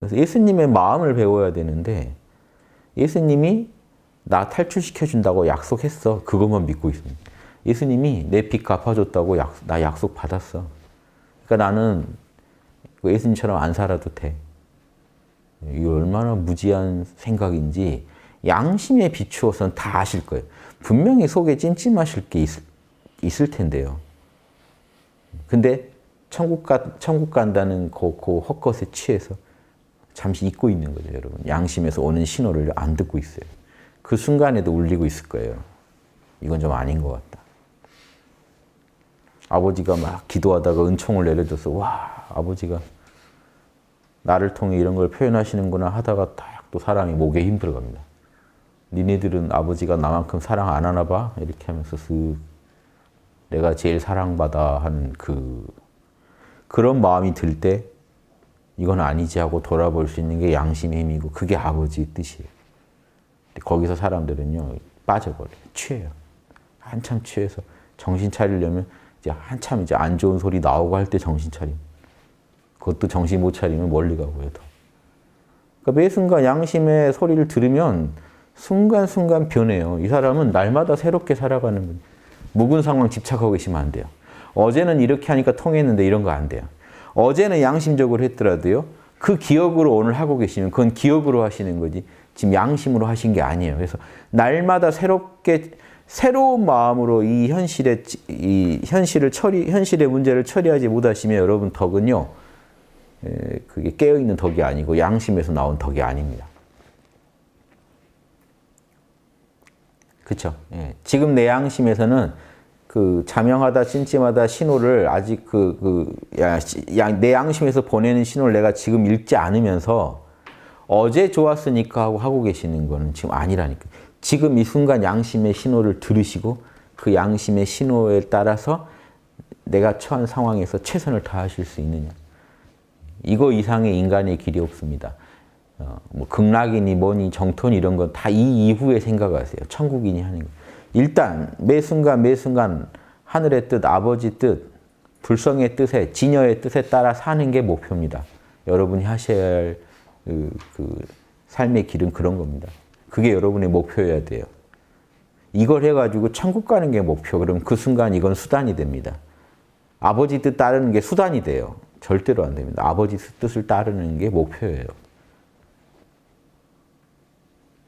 그래서 예수님의 마음을 배워야 되는데 예수님이 나 탈출시켜준다고 약속했어. 그것만 믿고 있습니다. 예수님이 내 빚 갚아줬다고 나 약속 받았어. 그러니까 나는 예수님처럼 안 살아도 돼. 이게 얼마나 무지한 생각인지 양심에 비추어서는 다 아실 거예요. 분명히 속에 찜찜하실 게 있을 텐데요. 근데 천국 간다는 그 헛것에 취해서 잠시 잊고 있는 거죠, 여러분. 양심에서 오는 신호를 안 듣고 있어요. 그 순간에도 울리고 있을 거예요. 이건 좀 아닌 것 같다. 아버지가 막 기도하다가 은총을 내려줘서 와, 아버지가 나를 통해 이런 걸 표현하시는구나 하다가 딱 또 사람이 목에 힘 들어갑니다. 니네들은 아버지가 나만큼 사랑 안 하나 봐? 이렇게 하면서 쓱 내가 제일 사랑받아 하는 그런 마음이 들 때 이건 아니지 하고 돌아볼 수 있는 게 양심의 힘이고 그게 아버지의 뜻이에요. 근데 거기서 사람들은요 빠져버려요. 취해요. 한참 취해서 정신 차리려면 이제 한참 이제 안 좋은 소리 나오고 할 때 정신 차림. 그것도 정신 못 차리면 멀리 가고요. 그러니까 매 순간 양심의 소리를 들으면 순간순간 변해요. 이 사람은 날마다 새롭게 살아가는 거예요. 묵은 상황 집착하고 계시면 안 돼요. 어제는 이렇게 하니까 통했는데 이런 거 안 돼요. 어제는 양심적으로 했더라도요. 그 기억으로 오늘 하고 계시면 그건 기억으로 하시는 거지 지금 양심으로 하신 게 아니에요. 그래서 날마다 새로운 마음으로 이 현실의 문제를 처리하지 못하시면 여러분 덕은요. 그게 깨어있는 덕이 아니고 양심에서 나온 덕이 아닙니다. 그렇죠. 예. 지금 내 양심에서는 자명하다, 찜찜하다 신호를 아직 내 양심에서 보내는 신호를 내가 지금 읽지 않으면서 어제 좋았으니까 하고 계시는 거는 지금 아니라니까. 지금 이 순간 양심의 신호를 들으시고 그 양심의 신호에 따라서 내가 처한 상황에서 최선을 다하실 수 있느냐. 이거 이상의 인간의 길이 없습니다. 뭐 극락이니 뭐니 정토니 이런 건 다 이 이후에 생각하세요. 천국이니 하는 거. 일단 매 순간 하늘의 뜻, 아버지 뜻, 불성의 뜻에, 진여의 뜻에 따라 사는 게 목표입니다. 여러분이 하셔야 할 삶의 길은 그런 겁니다. 그게 여러분의 목표여야 돼요. 이걸 해가지고 천국 가는 게 목표. 그럼 그 순간 이건 수단이 됩니다. 아버지 뜻 따르는 게 수단이 돼요. 절대로 안 됩니다. 아버지 뜻을 따르는 게 목표예요.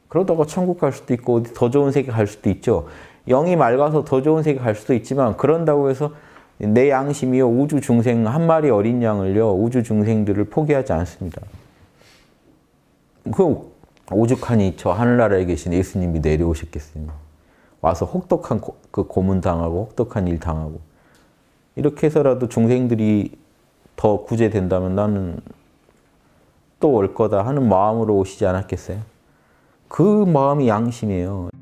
그러다가 천국 갈 수도 있고 어디 더 좋은 세계 갈 수도 있죠. 영이 맑아서 더 좋은 세계 갈 수도 있지만 그런다고 해서 내 양심이요 우주 중생 한 마리 어린 양을요 우주 중생들을 포기하지 않습니다. 그 오죽하니 저 하늘나라에 계신 예수님이 내려오셨겠습니까? 와서 혹독한 고문당하고 혹독한 일 당하고 이렇게 해서라도 중생들이 더 구제된다면 나는 또 올 거다 하는 마음으로 오시지 않았겠어요? 그 마음이 양심이에요.